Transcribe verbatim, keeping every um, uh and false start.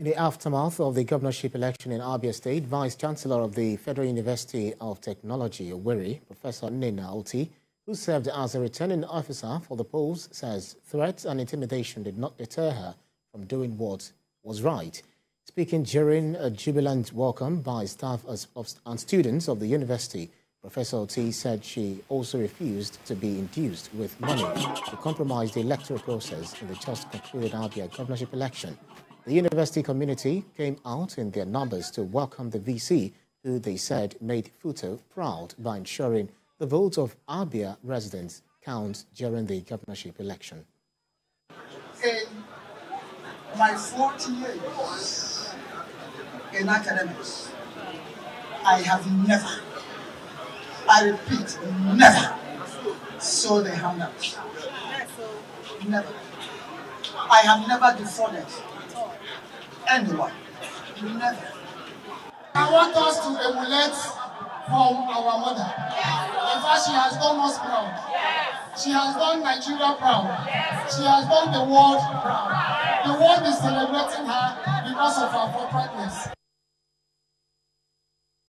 In the aftermath of the governorship election in Abia State, Vice-Chancellor of the Federal University of Technology, Owerri, Professor Nnena Oti, who served as a returning officer for the polls, says threats and intimidation did not deter her from doing what was right. Speaking during a jubilant welcome by staff and students of the university, Professor Oti said she also refused to be induced with money to compromise the electoral process in the just concluded Abia governorship election. The university community came out in their numbers to welcome the V C, who they said made FUTO proud by ensuring the votes of Abia residents count during the governorship election. In my forty years in academics, I have never, I repeat, never saw the handouts. Never. I have never defrauded anyone. Never. I want us to emulate from our mother. In fact, she has done us proud. She has done Nigeria proud. She has done the world proud. The world is celebrating her because of her uprightness.